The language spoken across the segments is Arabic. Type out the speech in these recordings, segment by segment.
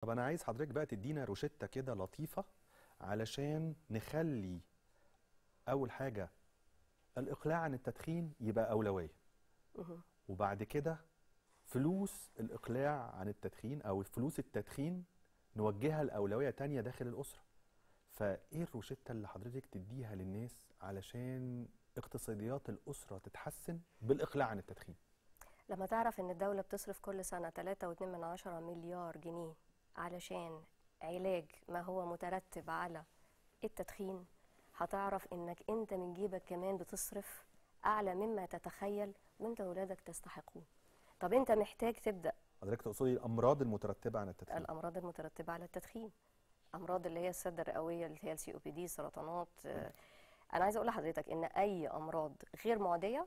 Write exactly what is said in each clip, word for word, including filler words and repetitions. طب أنا عايز حضرتك بقى تدينا روشتة كده لطيفة علشان نخلي أول حاجة الإقلاع عن التدخين يبقى أولوية، وبعد كده فلوس الإقلاع عن التدخين أو فلوس التدخين نوجهها لأولوية تانية داخل الأسرة. فإيه الروشتة اللي حضرتك تديها للناس علشان اقتصاديات الأسرة تتحسن بالإقلاع عن التدخين؟ لما تعرف إن الدولة بتصرف كل سنة ثلاثة فاصلة اتنين مليار جنيه علشان علاج ما هو مترتب على التدخين، هتعرف إنك أنت من جيبك كمان بتصرف أعلى مما تتخيل، وأنت وولادك تستحقوه. طب أنت محتاج تبدأ. حضرتك تقصدي الأمراض المترتبة عن التدخين؟ الأمراض المترتبة على التدخين، أمراض اللي هي السد الرئوية اللي هي السي أو بي دي، سرطانات. أنا عايزة أقول لحضرتك إن أي أمراض غير معدية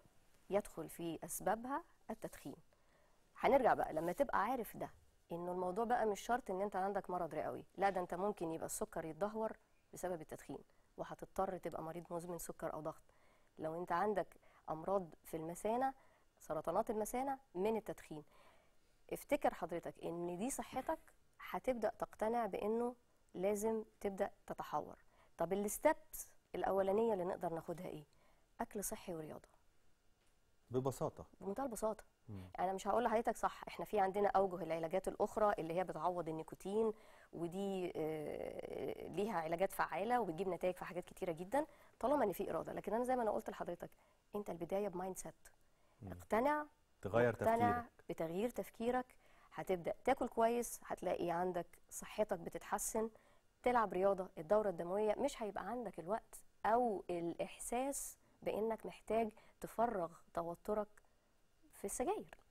يدخل في أسبابها التدخين. هنرجع بقى لما تبقى عارف ده، إنه الموضوع بقى مش شرط إن أنت عندك مرض رئوي، لا ده أنت ممكن يبقى السكر يتدهور بسبب التدخين، وهتضطر تبقى مريض مزمن سكر أو ضغط. لو أنت عندك أمراض في المثانة، سرطانات المثانة من التدخين. افتكر حضرتك إن دي صحتك، هتبدأ تقتنع بإنه لازم تبدأ تتحور. طب الستبس الأولانية اللي نقدر ناخدها إيه؟ أكل صحي ورياضة. ببساطة، بمنتهى البساطة. مم. أنا مش هقول لحضرتك صح، إحنا في عندنا أوجه العلاجات الأخرى اللي هي بتعوض النيكوتين، ودي آه ليها علاجات فعالة وبتجيب نتائج في حاجات كتيرة جدا طالما إن في إرادة. لكن أنا زي ما أنا قلت لحضرتك، أنت البداية بمايند سيت. اقتنع، تغير تفكيرك. بتغيير تفكيرك هتبدأ تاكل كويس، هتلاقي عندك صحتك بتتحسن، تلعب رياضة، الدورة الدموية مش هيبقى عندك الوقت أو الإحساس بإنك محتاج تفرغ توترك في السجاير.